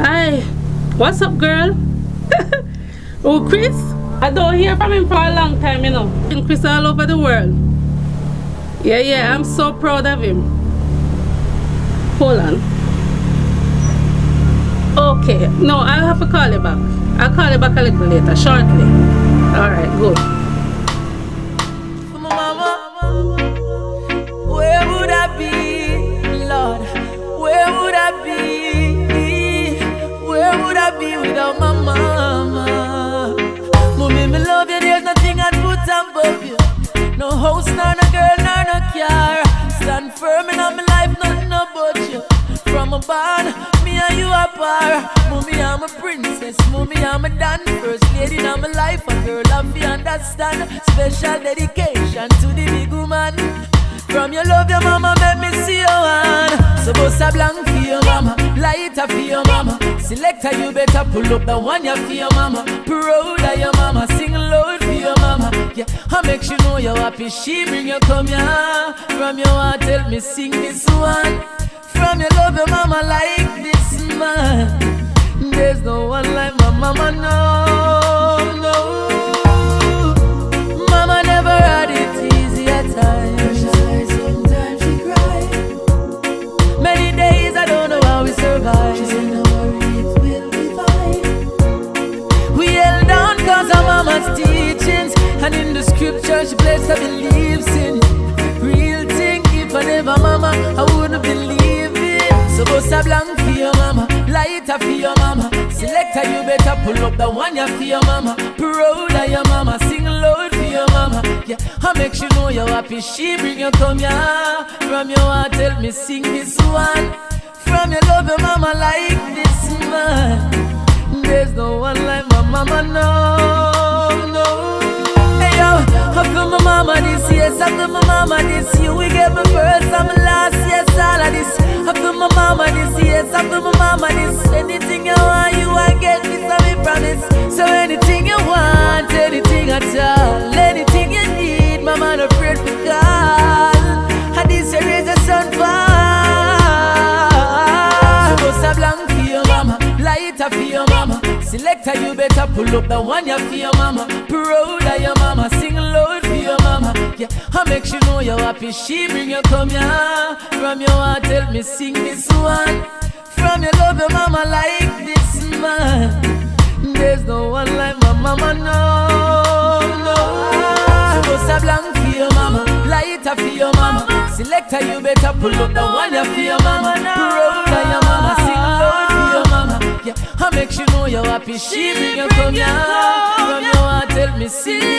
Hi, what's up, girl? Oh, Chris, I don't hear from him for a long time, you know. And Chris all over the world. Yeah, I'm so proud of him. Hold on. Okay, no, I'll have to call you back. I'll call you back a little later, shortly. Alright, good. Mama, where would I be, Lord? Where would I be? Where would I be without my mama? Mommy, me love you, there's nothing I'd put above you. No house, nor no girl, nor no car. Stand firm in all my life, nothing about you. From a barn, me and you are par. Mommy, I'm a princess, mommy, I'm a dan. First lady in my life, a girl, I'm be understand. Special dedication to the big woman. From your love, your mama, make me see your hand. Sabosa blank for your mama, lighter for your mama. Selector, you better pull up the one you for your mama. Proud of your mama, sing loud for your mama. Yeah, I make you know you're happy. She bring you come here. From your heart, tell me sing this one. From your love, your mama like this man. There's no one like my mama, no. Mama never had it easy at times. Sometimes she cried. Many days I don't know how we survived. She said, no worry, it will be fine. We held down cause our mama's teachings. And in the scripture she blessed her beliefs in. Real thing, if I never mama, I wouldn't believe it. Sabosa blank for your mama, lighter for your mama. Selector, you better pull up the one you for your mama. Proud of your mama, sing loud for your mama. Yeah, I make you know you're happy. She bring you come here. From your heart, tell me sing this one. From your love, your mama like this man. There's no one like my mama, no. Hey yo, I feel my mama this, yes, I feel my mama this. You we get my first, I'm my last, yes, all of this. I feel my mama this, yes, I feel my mama this. Anything you want, you I get this, I me promise. So anything you want, anything at all, anything you need, mama not afraid to call. And this you raise a son for. So go blank for your mama, lighter for your mama. Selector, you better pull up the one you for your mama. Proud of your mama, sing loud for your mama. Yeah, I make you know you're happy. She bring you come here. From your heart, tell me sing this one. From your love, your mama like this man. There's no one like my mama, no. Sabosa blank for your mama, lighter for your mama. Selector, you better pull up the one you for your mama. Proud of your mama, sing loud for your mama. Yeah, I make you know you're happy. She bring you come here. From your heart, tell me sing.